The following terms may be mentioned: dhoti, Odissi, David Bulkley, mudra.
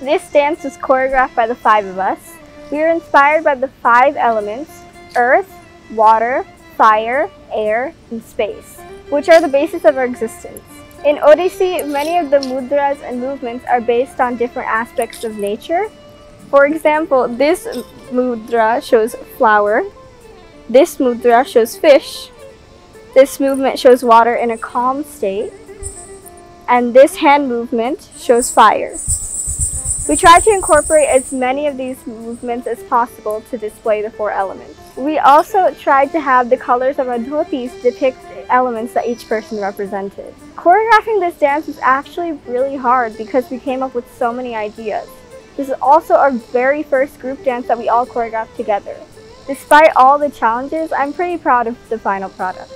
This dance was choreographed by the five of us. We were inspired by the five elements, earth, water, fire, air, and space, which are the basis of our existence. In Odissi, many of the mudras and movements are based on different aspects of nature. For example, this mudra shows flower, this mudra shows fish, this movement shows water in a calm state, and this hand movement shows fire. We try to incorporate as many of these movements as possible to display the four elements. We also tried to have the colors of our dhotis depict elements that each person represented. Choreographing this dance was actually really hard because we came up with so many ideas. This is also our very first group dance that we all choreographed together. Despite all the challenges, I'm pretty proud of the final product.